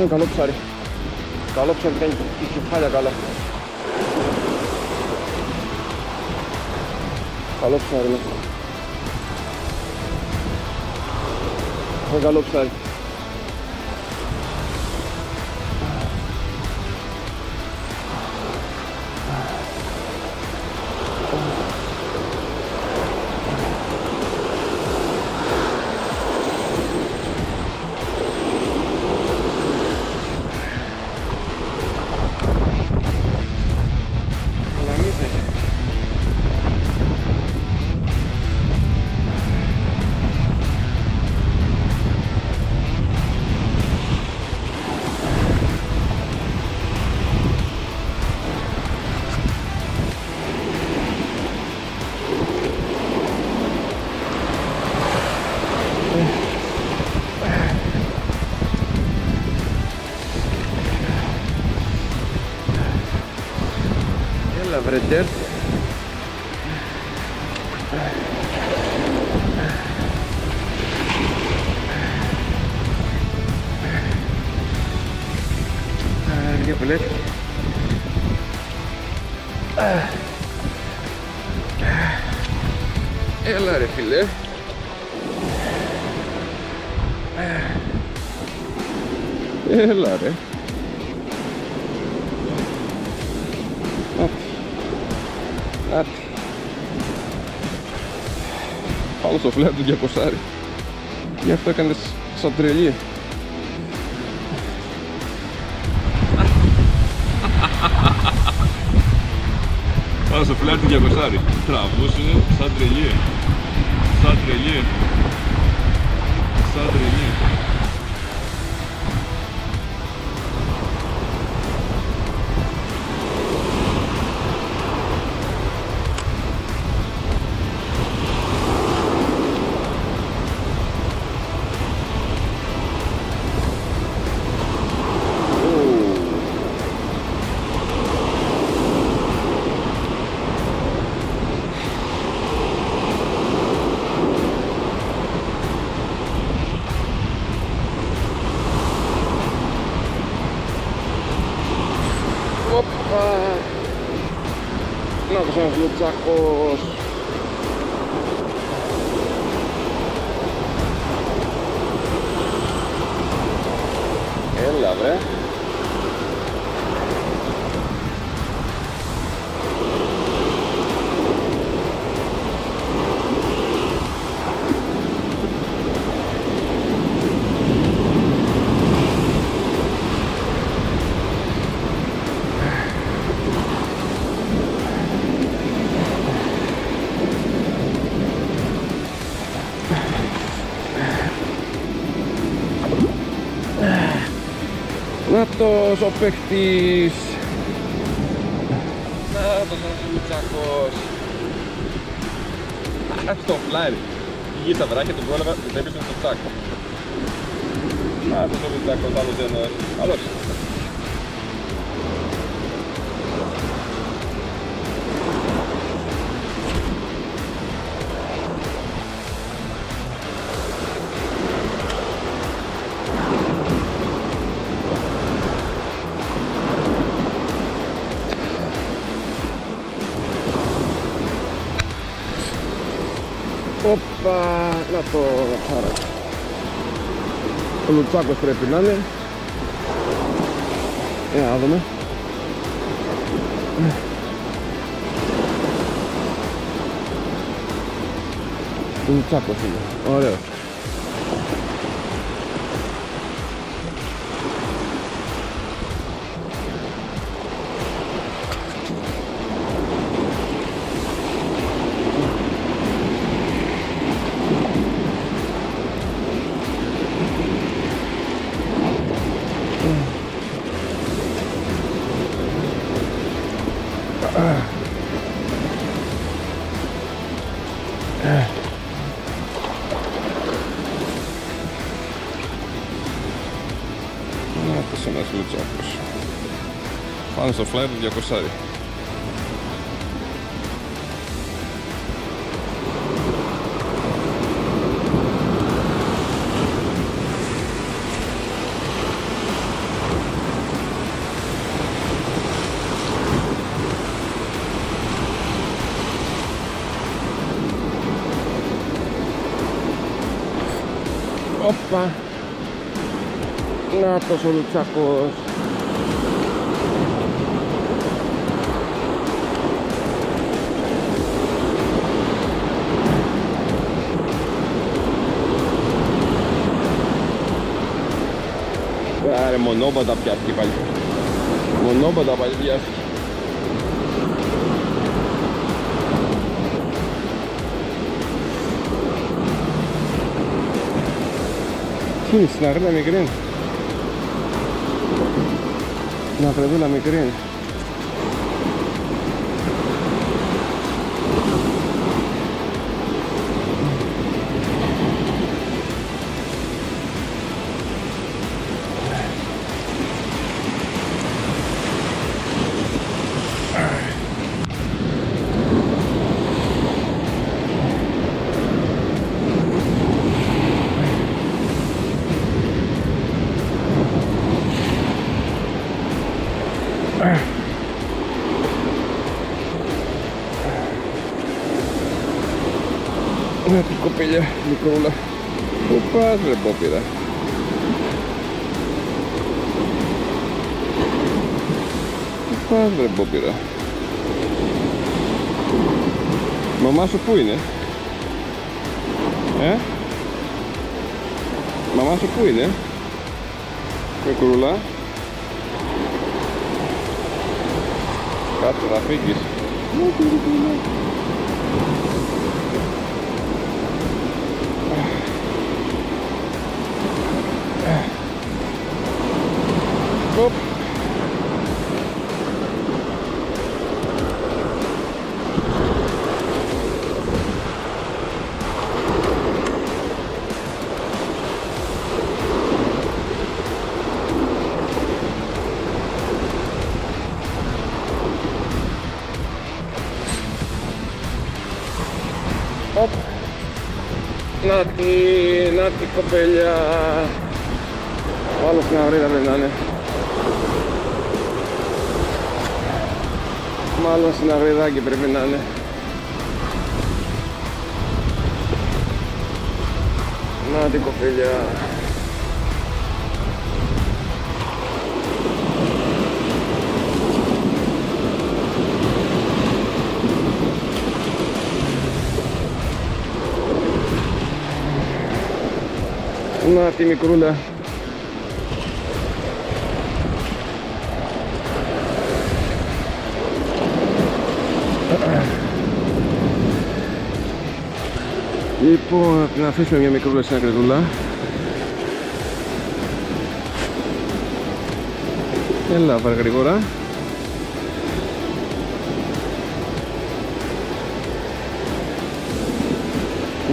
siin kalopsari käib, kisib halja kalla. Kalopsarille. Kalopsari. Reter. Где, блядь? Элла, рефиле. Элла, ре. Άρτη. Πάλι στο φλερ του 200. Γι' αυτό έκανες σαν τρελή. Πάλι στο φλερ του 200. Τραβούσες σαν τρελή. Σαν τρελή. Σαν τρελή. Λουτσάκος. Έλα βρε. Νάτος ο παίχτης. Νάτος ο Λουτσάκος. Στο φλάιρ. Γύρω τα βράχια του πρόλαβα και δεν έπιζαν στο τσάκ. Νάτος ο Λουτσάκος, άλλος δεν ώρες. Άλλος. Οπα, να το χαρά. Ο Λουτσάκος πρέπει να είναι. Να δούμε. Ο Λουτσάκος είναι, ωραίος. Αυτός ένας Λουτσάκος. Πάνω στο φλάιρ του 200. Όπα. Να το σολουτσάκος. Άρα μονόπατα πιάστηκε πάλι. Μονόπατα πάλι πιάστηκε. Τι συναγρίλα μικρή. Να βρεδούλα μικρή. Μια την κοπελιά, μικρούλα. Πού πας ρε πόπιδα. Πού πας ρε πόπιδα. Μαμά σου πού είναι? Ε? Μαμά σου πού είναι? Μικρούλα. Κάτσε να φύγεις. Να τη κοπέλια. Ο άλλος να βρει να περνάνε. Μάλλον συναυριδάκι πρέπει να είναι. Να την κοπέλια. Να τη μικρούλα. Λοιπόν, να αφήσουμε μια μικρούλα στην ακρεδούλα. Έλα, πάρε γρήγορα.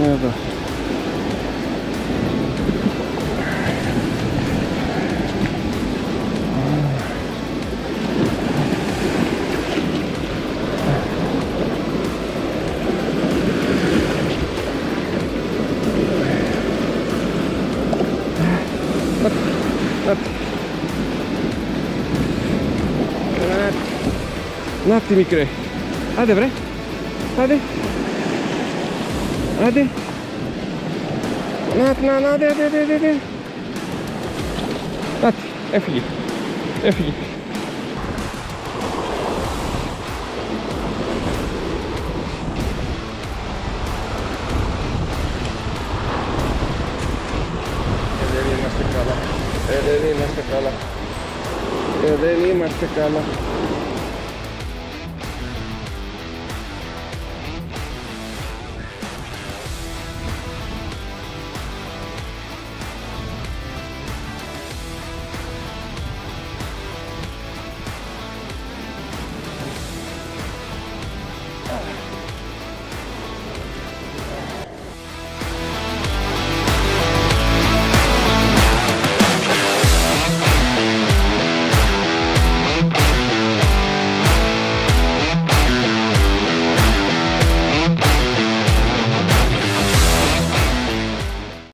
Εδώ. Να τη μικρέ. Άντε βρε. Άντε. Άντε. Άντε. Άντε. Έφυγε. Έφυγε. Δεν είμαστε καλά.